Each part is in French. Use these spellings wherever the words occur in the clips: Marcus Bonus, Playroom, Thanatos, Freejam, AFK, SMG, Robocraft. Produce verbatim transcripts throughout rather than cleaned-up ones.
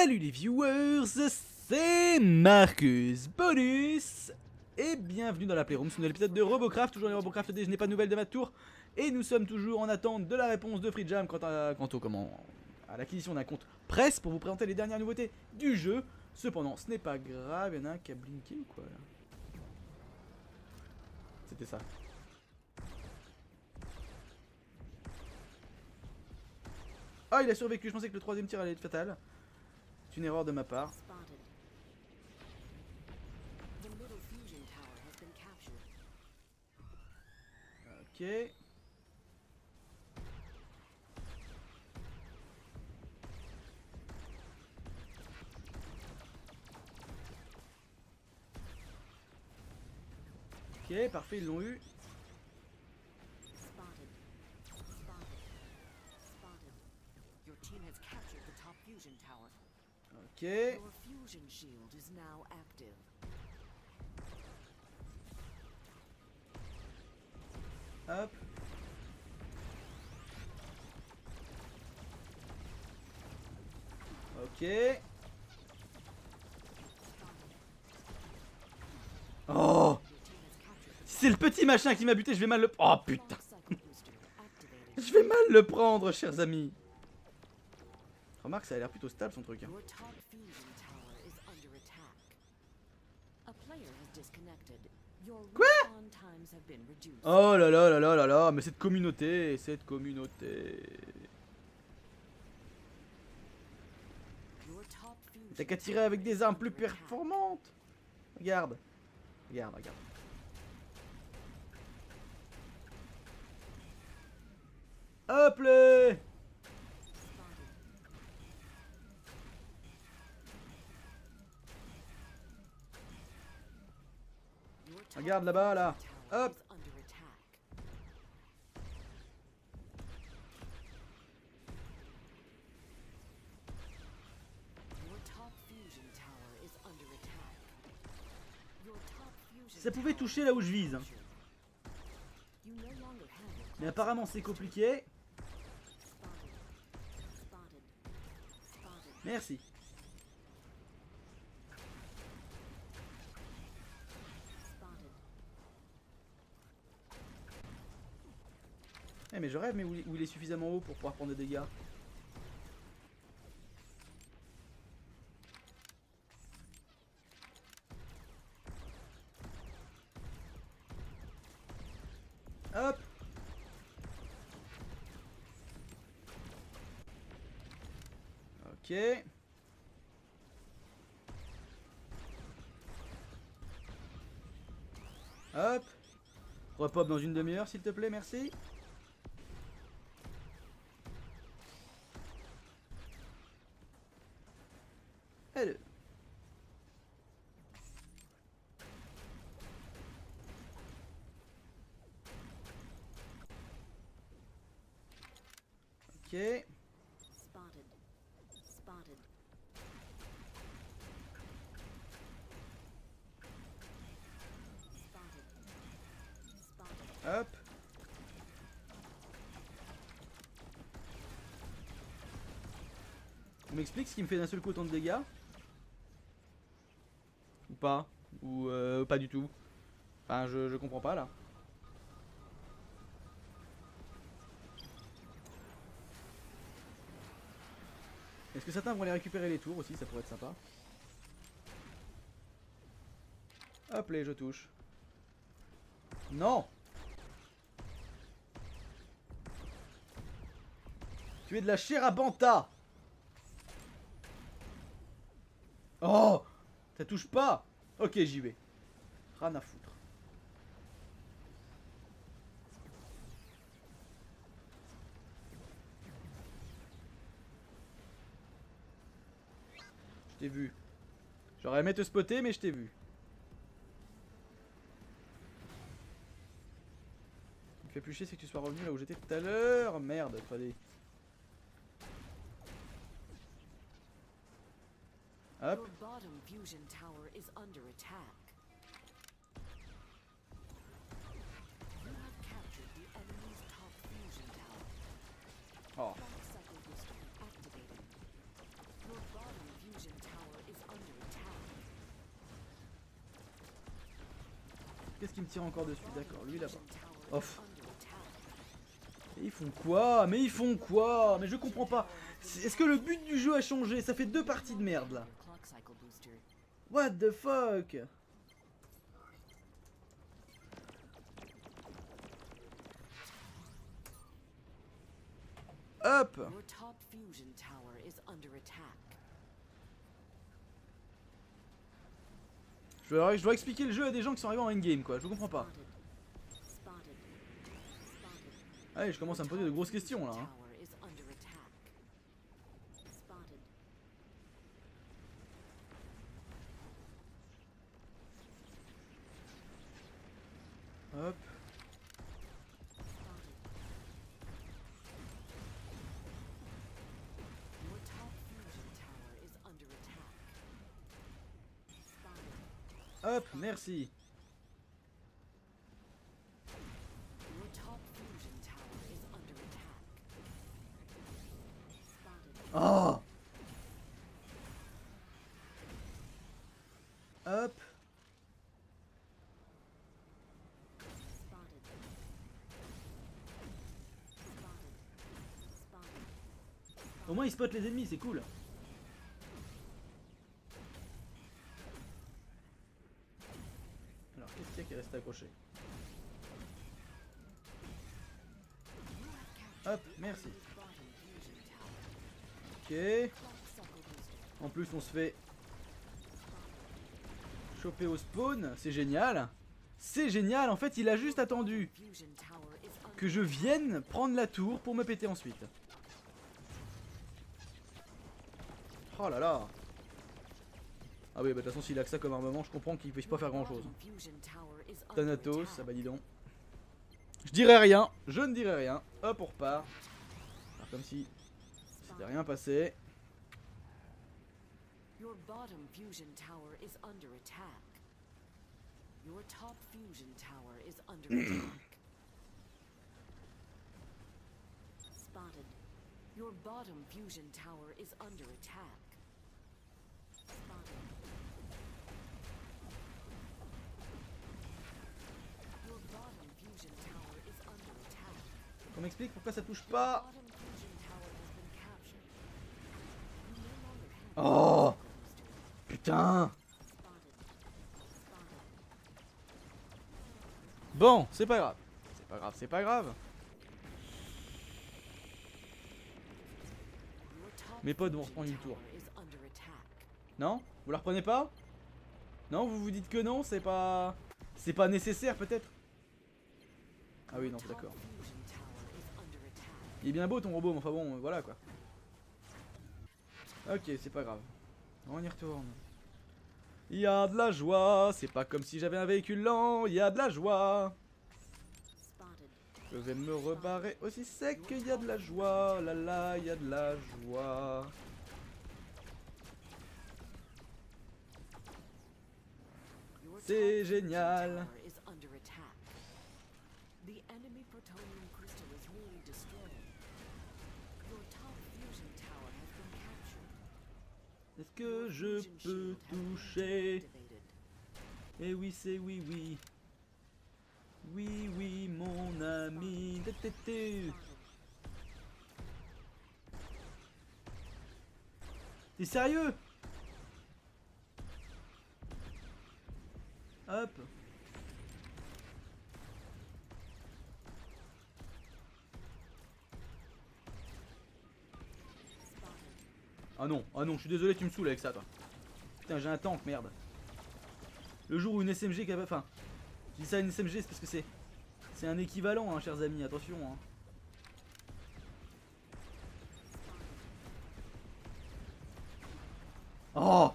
Salut les viewers, c'est Marcus Bonus et bienvenue dans la Playroom, c'est un nouvel épisode de Robocraft, toujours les Robocraft, je n'ai pas de nouvelles de ma tour et nous sommes toujours en attente de la réponse de Freejam quant à, quant au, comment, à l'acquisition d'un compte presse pour vous présenter les dernières nouveautés du jeu. Cependant, ce n'est pas grave, il y en a un qui a blinké ou quoi là? C'était ça. Ah, il a survécu, je pensais que le troisième tir allait être fatal. C'est une erreur de ma part. Ok. Ok, parfait, ils l'ont eu. Ok. Hop. Ok. Oh, c'est le petit machin qui m'a buté, je vais mal le... Oh putain. Je vais mal le prendre, chers amis. Remarque, ça a l'air plutôt stable son truc. Hein. Quoi? Oh là là là là là là, mais cette communauté, cette communauté. T'as qu'à tirer avec des armes plus performantes. Regarde, regarde, regarde. Hop là! Regarde là-bas, là. Hop. Ça pouvait toucher là où je vise. Mais apparemment c'est compliqué. Merci. Eh mais je rêve mais où il est suffisamment haut pour pouvoir prendre des dégâts. Hop. Ok. Hop. Repop dans une demi-heure s'il te plaît, merci. Ok. Hop. On m'explique ce qui me fait d'un seul coup autant de dégâts? Ou pas? Ou euh, pas du tout? Enfin je, je comprends pas là. Est-ce que certains vont aller récupérer les tours aussi, ça pourrait être sympa. Hop les, je touche. Non! Tu es de la chair à Banta! Oh! Ça touche pas! Ok, j'y vais. Rien à foutre. Je t'ai vu. J'aurais aimé te spotter mais je t'ai vu. Ce qui me fait plus chier c'est que tu sois revenu là où j'étais tout à l'heure. Merde, fallait. Hop. Oh. qui me tire encore dessus. D'accord, lui là-bas. Off. Mais ils font quoi? Mais ils font quoi? Mais je comprends pas. Est-ce que le but du jeu a changé? Ça fait deux parties de merde là. What the fuck? Hop. Je dois, je dois expliquer le jeu à des gens qui sont arrivés en endgame quoi, je comprends pas. Allez, je commence à me poser de grosses questions là. Hein. Hop. Hop, merci. Oh. Hop. Au moins il spot les ennemis, c'est cool. Alors qu'est-ce qu'il y a qui reste accroché? Hop, merci. Ok. En plus on se fait choper au spawn, c'est génial. C'est génial, en fait il a juste attendu que je vienne prendre la tour pour me péter ensuite. Oh là là. Ah oui, bah de toute façon s'il a que ça comme armement, je comprends qu'il puisse pas faire grand chose. Thanatos, ah bah dis donc. Je dirais rien, je ne dirais rien. Hop, on repart. Alors, comme si c'était rien passé. Your bottom fusion tower is under attack. Your bottom fusion tower is under attack. On m'explique pourquoi ça touche pas. Oh putain. Bon, c'est pas grave. C'est pas grave, c'est pas grave. Mes potes vont reprendre une tour. Non? Vous la reprenez pas? Non? Vous vous dites que non? C'est pas... C'est pas nécessaire peut-être? Ah oui, non, d'accord. Il est bien beau ton robot, mais enfin bon, euh, voilà quoi. Ok, c'est pas grave. On y retourne. Il y a de la joie. C'est pas comme si j'avais un véhicule lent. Il y a de la joie. Je vais me rebarrer aussi sec qu'il y a de la joie. Là là, il y a de la joie. C'est génial. Est-ce que je peux toucher? Eh oui, c'est oui, oui. Oui, oui, mon ami. T'es sérieux? Hop. Ah non, ah non, je suis désolé, tu me saoules avec ça, toi. Putain, j'ai un tank, merde. Le jour où une S M G qui a... Enfin... Je dis ça à une S M G, c'est parce que c'est c'est un équivalent, hein, chers amis, attention. Hein. Oh.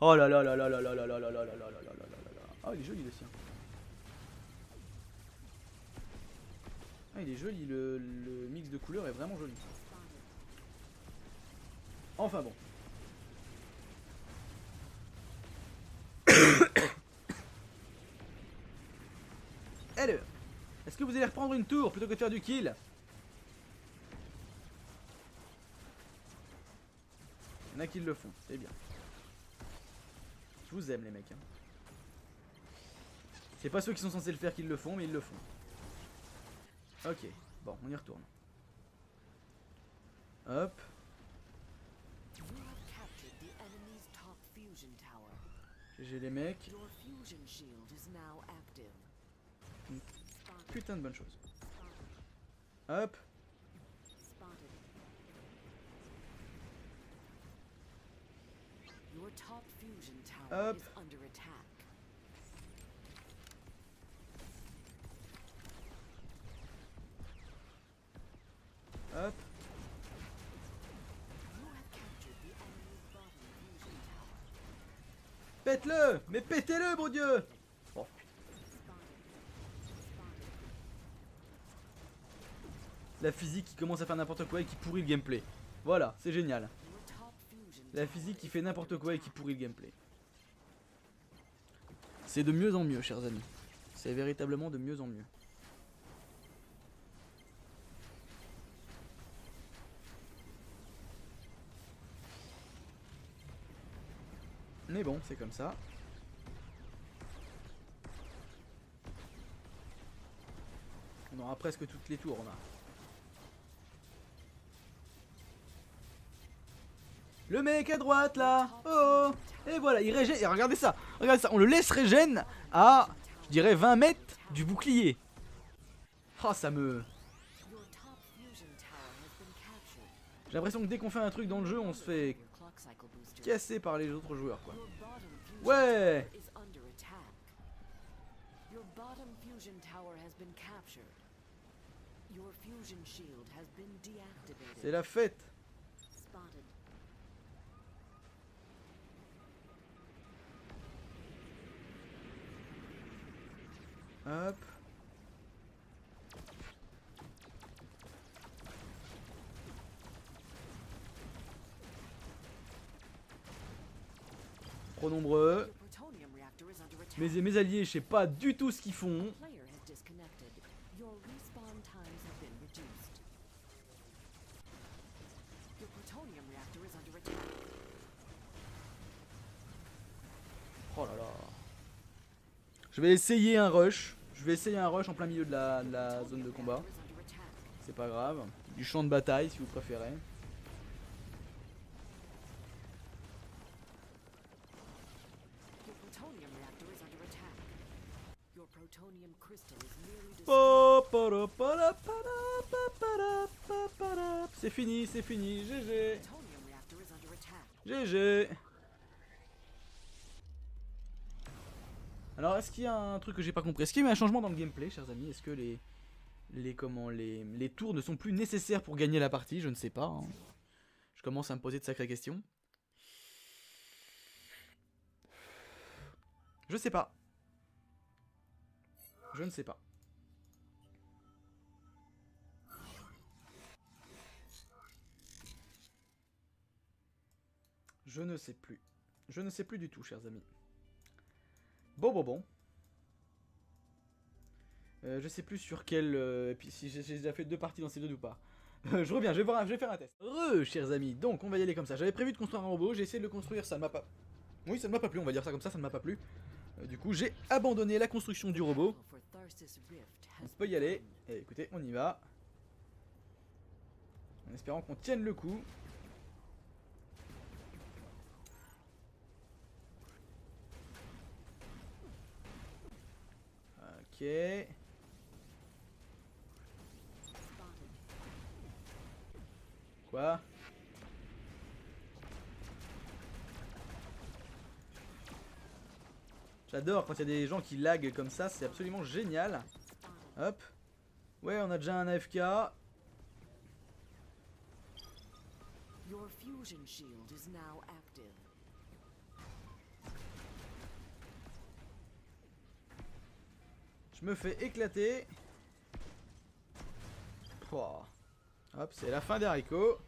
Oh là là là là là là là là là là là là là là là là. Ah, il est joli le sien. Ah, il est joli, le, le mix de couleurs est vraiment joli. Enfin bon. Est-ce que vous allez reprendre une tour plutôt que de faire du kill? Il y en a qui le font, c'est bien. Je vous aime les mecs. Hein. C'est pas ceux qui sont censés le faire qui le font, mais ils le font. Ok, bon, on y retourne. Hop. J'ai les mecs. Une putain de bonne chose. Hop. Hop. Hop. Pète-le! Mais pétez-le, bon Dieu! Bon. La physique qui commence à faire n'importe quoi et qui pourrit le gameplay. Voilà, c'est génial. La physique qui fait n'importe quoi et qui pourrit le gameplay. C'est de mieux en mieux, chers amis. C'est véritablement de mieux en mieux. Mais bon, c'est comme ça. On aura presque toutes les tours, on a. Le mec à droite, là. Oh, oh. Et voilà, il régène. Et regardez ça. Regardez ça, on le laisse régène à, je dirais, vingt mètres du bouclier. Oh, ça me... J'ai l'impression que dès qu'on fait un truc dans le jeu, on se fait... cassé par les autres joueurs, quoi. Ouais. C'est la fête. Hop. Trop nombreux. Mes, mes alliés, je sais pas du tout ce qu'ils font. Oh là là. Je vais essayer un rush. Je vais essayer un rush en plein milieu de la, de la zone de combat. C'est pas grave. Du champ de bataille si vous préférez. C'est fini, c'est fini, G G. G G. Alors, est-ce qu'il y a un truc que j'ai pas compris? Est-ce qu'il y a eu un changement dans le gameplay, chers amis? Est-ce que les les comment les les tours ne sont plus nécessaires pour gagner la partie? Je ne sais pas. Hein. Je commence à me poser de sacrées questions. Je sais pas. Je ne sais pas. Je ne sais plus. Je ne sais plus du tout, chers amis. Bon, bon, bon. Euh, je sais plus sur quel... Euh, si j'ai déjà fait deux parties dans ces deux ou pas. Euh, je reviens, je vais, voir, je vais faire un test. Re, chers amis. Donc, on va y aller comme ça. J'avais prévu de construire un robot. J'ai essayé de le construire. Ça ne m'a pas... Oui, ça ne m'a pas plu. On va dire ça comme ça. Ça ne m'a pas plu. Euh, du coup, j'ai abandonné la construction du robot. On peut y aller. Et écoutez, on y va. En espérant qu'on tienne le coup. Ok. Quoi? J'adore quand il y a des gens qui laguent comme ça, c'est absolument génial. Hop. Ouais, on a déjà un A F K. Your fusion shield is now active. Je me fais éclater. Oh. Hop, c'est la fin des haricots.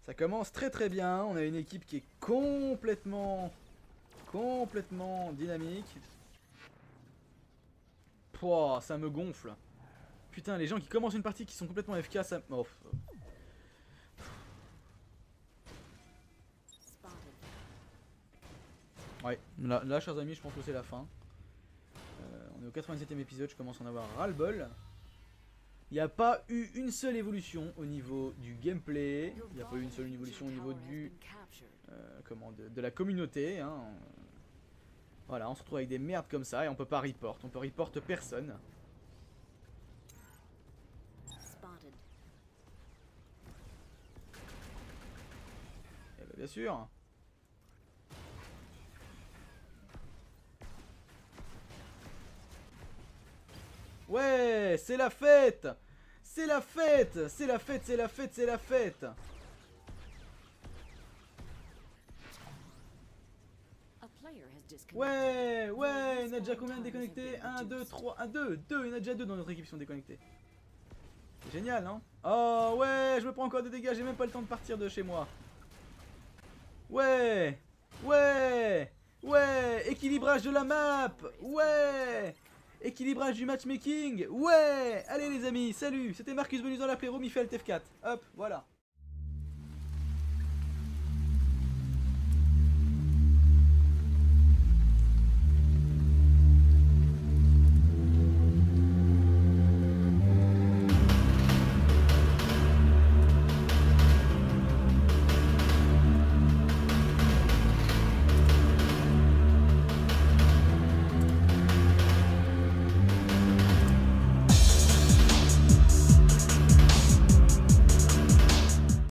Ça commence très très bien. On a une équipe qui est complètement, complètement dynamique. Oh, ça me gonfle. Putain, les gens qui commencent une partie qui sont complètement F K, ça... Oh. Ouais, là, là, chers amis, je pense que c'est la fin. On est au quatre-vingt-septième épisode, je commence à en avoir ras-le-bol. Il n'y a pas eu une seule évolution au niveau du gameplay. Il n'y a pas eu une seule évolution au niveau du, euh, comment, de, de la communauté. Hein. Voilà, on se retrouve avec des merdes comme ça et on peut pas report. On peut report personne. Et bah bien sûr. Ouais, c'est la fête. C'est la fête. C'est la fête, c'est la fête, c'est la fête. Ouais, ouais, il y en a déjà combien de déconnectés? un, deux, trois, un, deux, deux, il y en a déjà deux dans notre équipe qui sont déconnectés. C'est génial, hein? Oh, ouais, je me prends encore des dégâts, j'ai même pas le temps de partir de chez moi. Ouais, ouais, ouais, équilibrage de la map, ouais, équilibrage du matchmaking, ouais. Allez les amis, salut, c'était Marcus Bonus dans la Playroom, il fait Alt F quatre, hop, voilà.